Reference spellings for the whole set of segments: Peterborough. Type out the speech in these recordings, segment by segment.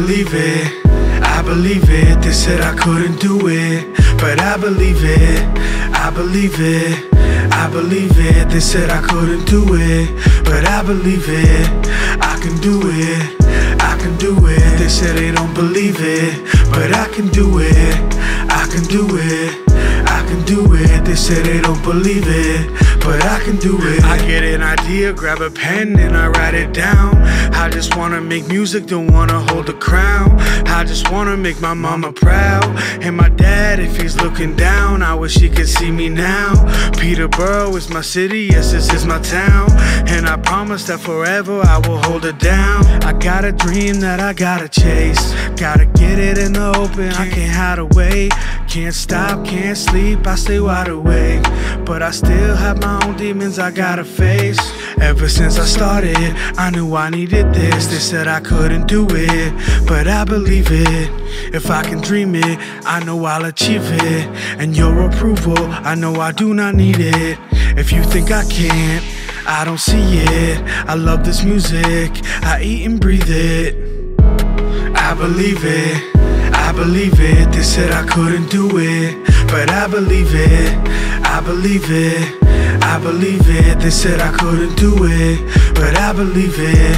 believe it, I believe it. They said I couldn't do it, but I believe it, I believe it, I believe it. They said I couldn't do it, but I believe it, I can do it, I can do it. They said they don't believe it, but I can do it, I can do it, I can do it. They said they don't believe it, but I can do it. I get an idea, grab a pen and I write it down. I just wanna make music, don't wanna hold a crown. I just wanna make my mama proud, and my dad if he's looking down. I wish he could see me now. Peterborough is my city, yes this is my town, and I promise that forever I will hold it down. I got a dream that I gotta chase, gotta get it in the open, I can't hide away. Can't stop, can't sleep, I stay wide awake. But I still have my own demons I gotta face. Ever since I started, I knew I needed this. They said I couldn't do it, but I believe it. If I can dream it, I know I'll achieve it. And your approval, I know I do not need it. If you think I can't, I don't see it. I love this music, I eat and breathe it. I believe it, I believe it. They said I couldn't do it, but I believe it, I believe it, I believe it. They said I couldn't do it, but I believe it,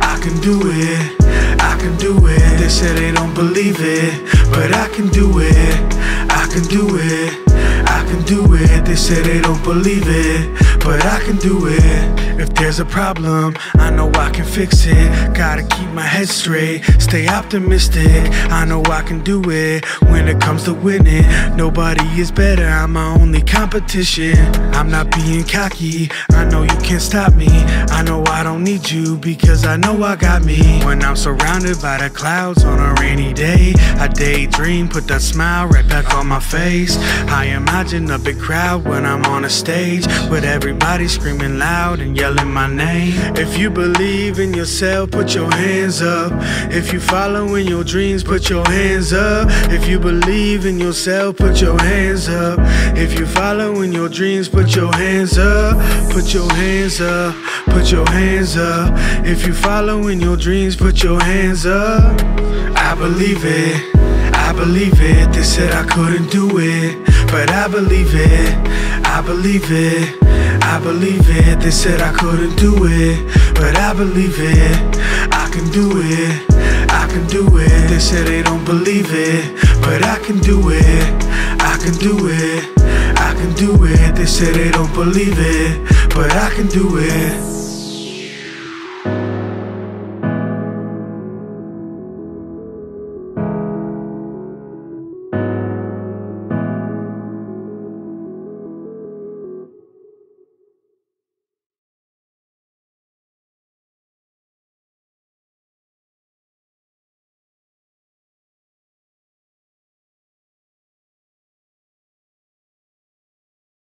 I can do it, I can do it. They said they don't believe it, but I can do it, I can do it, I can do it. They said they don't believe it, but I can do it. If there's a problem, I know I can fix it. Gotta keep my head straight, stay optimistic. I know I can do it when it comes to winning. Nobody is better, I'm my only competition. I'm not being cocky, I know you can't stop me. I know I don't need you, because I know I got me. When I'm surrounded by the clouds on a rainy day, I daydream, put that smile right back on my face. I imagine a big crowd when I'm on a stage, with everybody screaming loud and yelling my name. If you believe in yourself, put your hands up. If you follow in your dreams, put your hands up. If you believe in yourself, put your hands up. If you follow in your dreams, put your hands up. Put your hands up, put your hands up. If you follow in your dreams, put your hands up. I believe it, I believe it. They said I couldn't do it, but I believe it, I believe it, I believe it. They said I couldn't do it, but I believe it, I can do it, I can do it. They said they don't believe it, but I can do it, I can do it, I can do it. They said they don't believe it, but I can do it.